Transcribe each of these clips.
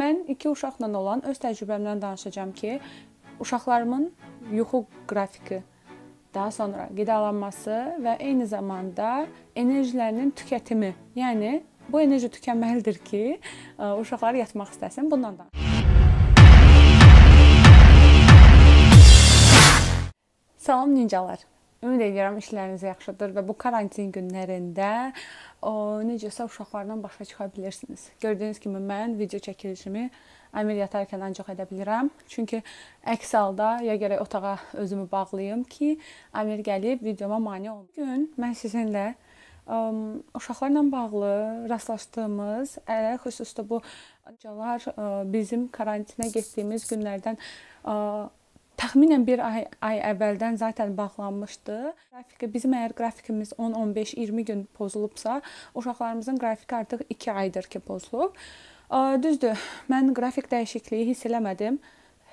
Mən iki uşaqla olan öz təcrübəmdən danışacağım ki, uşaqlarımın yuxu qrafiki, daha sonra qidalanması və eyni zamanda enerjilərinin tükətimi, yəni bu enerji tükənməlidir ki, uşaqlar yatmaq istəsin, bundan da. Salam ninjalar, ümid edirəm işləriniz yaxşıdır və bu karantin günlərində necəsə uşaqlardan başa çıxa bilirsiniz. Gördüyünüz kimi mən video çəkilişimi əmir yatarkən ancaq edə bilirəm. Çünki əks halda ya gərək otağa özümü bağlayım ki, əmir gəlib videoma mane olun. Bugün mən sizinlə uşaqlarla bağlı rastlaşdığımız, xüsusda bu ancaqlar bizim karantinə getdiyimiz günlərdən təxminən bir ay əvvəldən zaten bağlanmışdı. Bizim əgər qrafikimiz 10-15-20 gün pozulubsa, uşaqlarımızın qrafiki artıq 2 aydır ki pozulub. Düzdür, mən qrafik dəyişikliyi hiss eləmədim.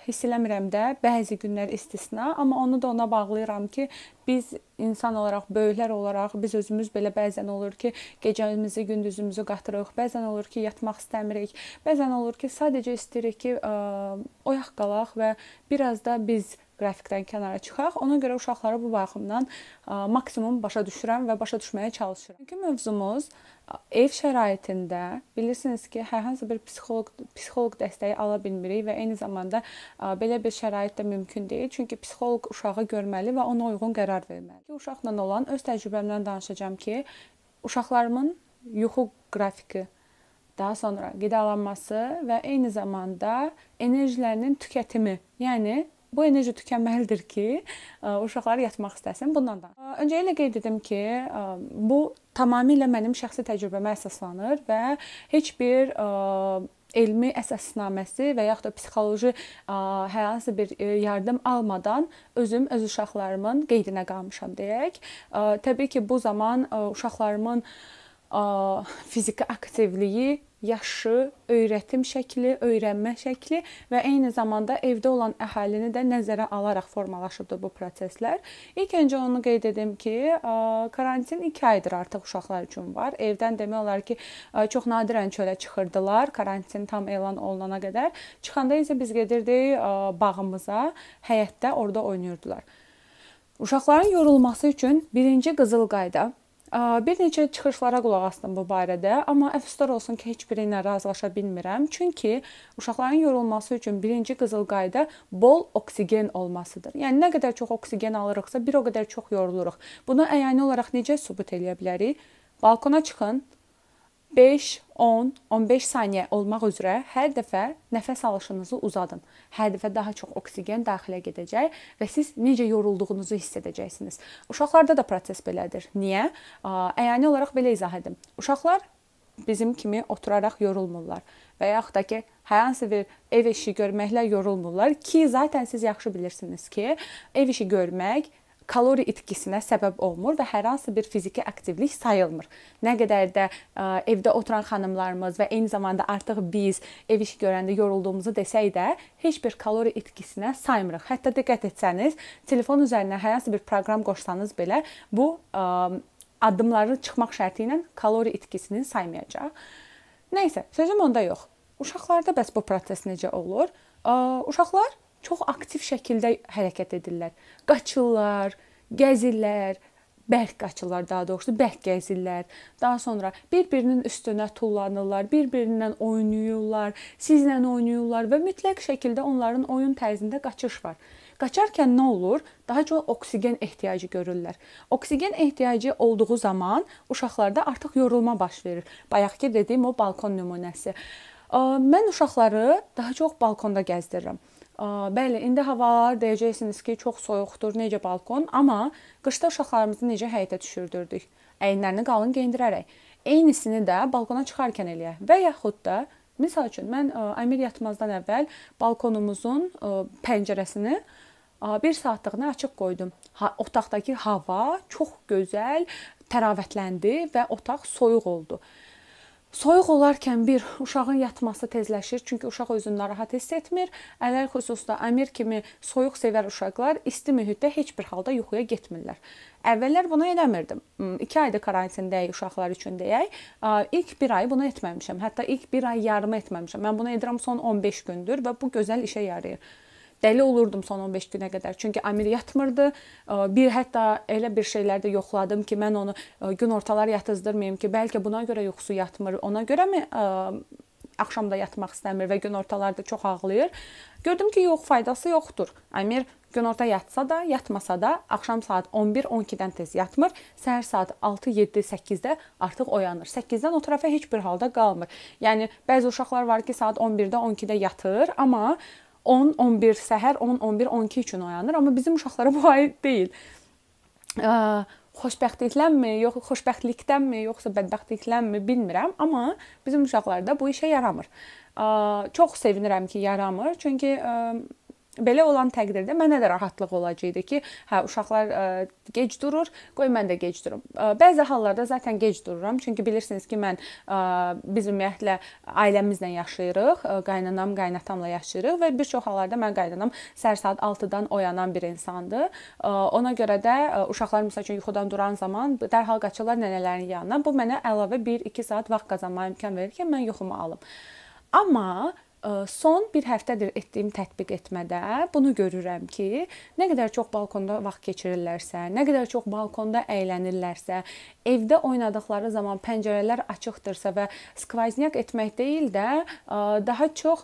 Hiss eləmirəm də, bəzi günlər istisna, amma onu da ona bağlayıram ki, biz insan olaraq, böyüklər olaraq, biz özümüz belə bəzən olur ki, gecəmizi, gündüzümüzü qatırıq, bəzən olur ki, yatmaq istəmirik, bəzən olur ki, sadəcə istəyirik ki, oyaq qalaq və biraz da biz qrafikdən kənara çıxaq. Ona görə uşaqları bu baxımdan maksimum başa düşürəm və başa düşməyə çalışıram. Çünki mövzumuz ev şəraitində bilirsiniz ki, hər hansı bir psixoloq dəstəyi ala bilmirik və eyni zamanda belə bir şərait də mümkün deyil. Çünki psixoloq uşağı görməli və ona uyğun qərar verməli. Uşaqla olan öz təcrübəmdən danışacağım ki, uşaqlarımın yuxu qrafiki, daha sonra qidalanması və eyni zamanda enerjilərinin tükətimi, yəni bu enerji tükənməlidir ki, uşaqlar yatmaq istəsin, bundan da. Öncəliklə qeyd edim ki, bu tamamilə mənim şəxsi təcrübəmə əsaslanır və heç bir elmi əsasnaməsi və yaxud da psixoloji hər hansı bir yardım almadan özüm öz uşaqlarımın qeydinə qalmışam deyək. Təbii ki, bu zaman uşaqlarımın fiziki aktivliyi, yaşı, öyrətim şəkli, öyrənmə şəkli və eyni zamanda evdə olan əhalini də nəzərə alaraq formalaşıbdır bu proseslər. İlk öncə onu qeyd edim ki, karantin 2 aydır artıq uşaqlar üçün var. Evdən demək olar ki, çox nadirən çölə çıxırdılar karantin tam elan olunana qədər. Çıxanda isə biz gedirdik bağımıza, həyətdə orada oynayırdılar. Uşaqların yorulması üçün birinci qızıl qayda. Bir neçə çıxışlara qulaq astım bu barədə, amma əfsuslar olsun ki, heç biri ilə razılaşa bilmirəm. Çünki uşaqların yorulması üçün birinci qızıl qayda bol oksigen olmasıdır. Yəni, nə qədər çox oksigen alırıqsa, bir o qədər çox yoruluruq. Bunu əyani olaraq necə sübut edə bilərik? Balkona çıxın, 5, 10, 15 saniyə olmaq üzrə hər dəfə nəfəs alışınızı uzadın. Hər dəfə daha çox oksigen daxilə gedəcək və siz necə yorulduğunuzu hiss edəcəksiniz. Uşaqlarda da proses belədir. Niyə? Əyani olaraq belə izah edim. Uşaqlar bizim kimi oturaraq yorulmurlar və yaxud da ki, hər hansı bir ev işi görməklə yorulmurlar ki, zaten siz yaxşı bilirsiniz ki, ev işi görmək kalori itkisinə səbəb olmur və hər hansı bir fiziki aktivlik sayılmır. Nə qədər də evdə oturan xanımlarımız və eyni zamanda artıq biz ev işi görəndə yorulduğumuzu desək də, heç bir kalori itkisinə saymırıq. Hətta diqqət etsəniz, telefon üzərinə hər hansı bir proqram qoşsanız belə, bu addımları çıxmaq şərti ilə kalori itkisini saymayacaq. Nəysə, sözüm onda yox. Uşaqlarda bəs bu proses necə olur? Uşaqlar çox aktiv şəkildə hərəkət edirlər. Qaçırlar, gəzirlər, bərk qaçırlar daha doğrusu, bərk gəzirlər. Daha sonra bir-birinin üstünə tullanırlar, bir-birindən oynayırlar, sizlə oynayırlar və mütləq şəkildə onların oyun tərzində qaçış var. Qaçarkən nə olur? Daha çox oksigen ehtiyacı görürlər. Oksigen ehtiyacı olduğu zaman uşaqlarda artıq yorulma baş verir. Bayaqki dediyim o balkon nümunəsi. Mən uşaqları daha çox balkonda gəzdirirəm. Bəli, indi havalar deyəcəksiniz ki, çox soyuqdur, necə balkon, amma qışda uşaqlarımızı necə həyətə düşürdürdük? Əyinlərini qalın geyindirərək. Eynisini də balkona çıxarkən eləyək və yaxud da, misal üçün, mən Əmir yatmazdan əvvəl balkonumuzun pəncərəsini 1 saatlığına açıq qoydum. Otaqdakı hava çox gözəl, təravətləndi və otaq soyuq oldu. Soyuq olarkən bir, uşağın yatması tezləşir, çünki uşaq özünü narahat hiss etmir. Ələl xüsusda Amir kimi soyuq sevər uşaqlar isti mühitdə heç bir halda yuxuya getmirlər. Əvvəllər bunu eləmirdim. 2 ayda karantindəyik uşaqlar üçün deyək. İlk 1 ay bunu etməmişəm, hətta ilk 1 ay yarımı etməmişəm. Mən bunu edirəm son 15 gündür və bu gözəl işə yarayır. Dəli olurdum son 15 günə qədər. Çünki Amir yatmırdı. Hətta elə bir şeylərdə yoxladım ki, mən onu gün ortaları yatızdırmayayım ki, bəlkə buna görə yuxusu yatmır, ona görə mi axşamda yatmaq istəmir və gün ortalarda çox ağlayır. Gördüm ki, yox, faydası yoxdur. Amir gün orta yatsa da, yatmasa da axşam saat 11-12-dən tez yatmır. Səhər saat 6-7-8-də artıq oyanır. 8-dən o tərəfə heç bir halda qalmır. Yəni, bəzi uşaqlar var ki, saat 11-də, 12-də yatır, amma 10-11 səhər 10-11-12 üçün oyanır, amma bizim uşaqlara bu aid deyil. Xoşbəxtlikdənmi, yoxsa bədbəxtlikdənmi bilmirəm, amma bizim uşaqlarda bu işə yaramır. Çox sevinirəm ki, yaramır, çünki belə olan təqdirdə mənə də rahatlıq olacaqdı ki, hə, uşaqlar gec durur, qoy mən də gec durum. Bəzi hallarda zaten gec dururam, çünki bilirsiniz ki, biz ümumiyyətlə ailəmizlə yaşayırıq, qaynanam, qaynatamla yaşayırıq və bir çox hallarda mən qaynanam səhər saat 6-dan oyanan bir insandır. Ona görə də uşaqlar, misal üçün, yuxudan duran zaman dərhal qaçırlar nənələrin yanına. Bu mənə əlavə 1-2 saat vaxt qazanmağa imkan verir ki, mən yuxumu alım. Amma son bir həftədir etdiyim tətbiq etmədə bunu görürəm ki, nə qədər çox balkonda vaxt keçirirlərsə, nə qədər çox balkonda əylənirlərsə, evdə oynadıqları zaman pəncərələr açıqdırsa və skvazniyak etmək deyil də, daha çox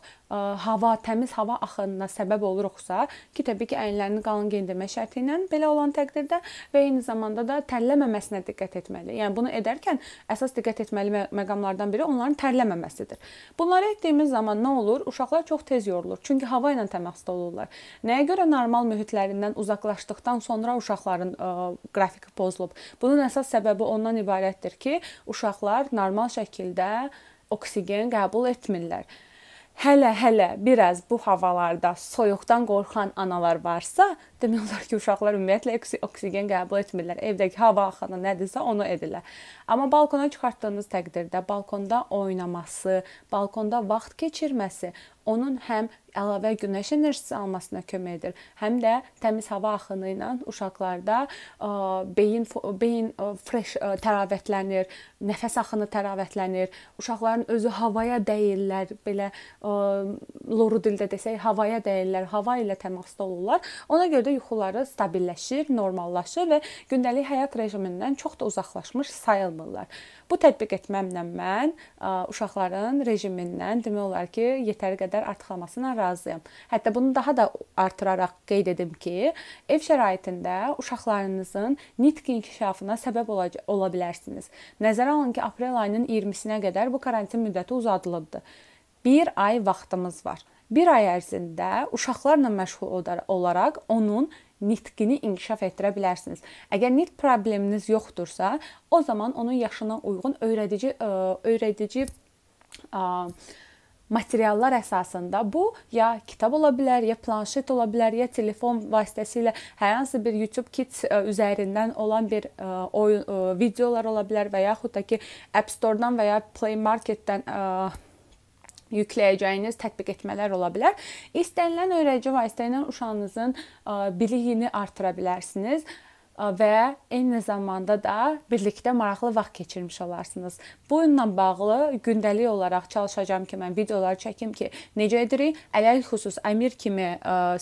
hava, təmiz hava axınına səbəb oluruqsa, ki, təbii ki, əyinlərini qalın geyindirmə şərti ilə belə olan təqdirdə və eyni zamanda da tərləməməsinə diqqət etməli. Yəni, bunu edərkən əsas diqqət etməli məqamlardan biri onların tərləməməsidir. Bunları etdiyimiz zaman nə olur? Uşaqlar çox tez yorulur, çünki hava ilə təmasda olurlar. Nəyə görə normal mühitlərindən uzaqlaşdıqdan sonra uşaqların qrafiki pozulub? Bunun əsas səbəbi ondan ibarətdir ki, uşaqlar normal şəkildə oksigen qəbul etmirlər. Hələ biraz bu havalarda soyuqdan qorxan analar varsa, demək olar ki, uşaqlar ümumiyyətlə oksigen qəbul etmirlər. Evdəki hava axını nədirsə, onu edirlər. Amma balkona çıxartdığınız təqdirdə balkonda oynaması, balkonda vaxt keçirməsi onun həm əlavə günəş enerjisi almasına kömək edir, həm də təmiz hava axını ilə uşaqlarda beyin fresh təravətlənir, nəfəs axını təravətlənir, uşaqların özü havaya dəyirlər, belə loru dildə desək, havaya dəyirlər, hava ilə təmasda olurlar. Ona görə də yuxuları stabilləşir, normallaşır və gündəlik həyat rejimindən çox da uzaqlaşmış sayılmırlar. Bu tətbiq etməmlə mən uşaqların rejimindən demək olar ki, yetəri qədər artxalmasına razıyam. Hətta bunu daha da artıraraq qeyd edim ki, ev şəraitində uşaqlarınızın nitq inkişafına səbəb ola bilərsiniz. Nəzərə alın ki, aprel ayının 20-sinə qədər bu karantin müddəti uzadılıbdır. 1 ay vaxtımız var. 1 ay ərzində uşaqlarla məşğul olaraq onun nitqini inkişaf etdirə bilərsiniz. Əgər nitq probleminiz yoxdursa, o zaman onun yaşına uyğun öyrədici materiallar əsasında bu ya kitab ola bilər, ya planşet ola bilər, ya telefon vasitəsilə hər hansı bir YouTube Kids üzərindən olan bir videolar ola bilər və yaxud da ki, App Store'dan və ya Play Marketdən yükləyəcəyiniz tətbiq etmələr ola bilər. İstənilən öyrədici vasitə ilə uşağınızın biliyini artıra bilərsiniz və eyni zamanda da birlikdə maraqlı vaxt keçirmiş olarsınız. Bununla bağlı gündəlik olaraq çalışacağım ki, mən videoları çəkim ki, necə edirik? Ələl xüsus Amir kimi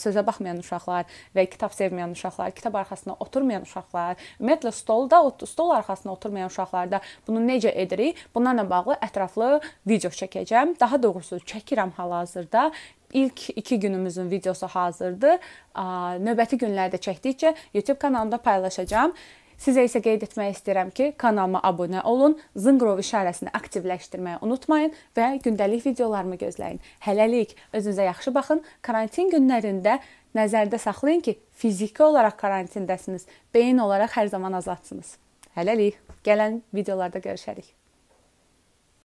sözə baxmayan uşaqlar və kitab sevməyən uşaqlar, kitab arxasına oturmayan uşaqlar, ümumiyyətlə stol arxasına oturmayan uşaqlarda bunu necə edirik? Bunlarla bağlı ətraflı video çəkəcəm. Daha doğrusu çəkirəm hal-hazırda. İlk 2 günümüzün videosu hazırdır. Növbəti günlərdə çəkdikcə YouTube kanalımda paylaşacağım. Sizə isə qeyd etmək istəyirəm ki, kanalıma abunə olun, zınqrov işarəsini aktivləşdirməyi unutmayın və gündəlik videolarımı gözləyin. Hələlik, özünüzə yaxşı baxın. Karantin günlərində nəzərdə saxlayın ki, fiziki olaraq karantindəsiniz, beyin olaraq hər zaman azadsınız. Hələlik, gələn videolarda görüşərik.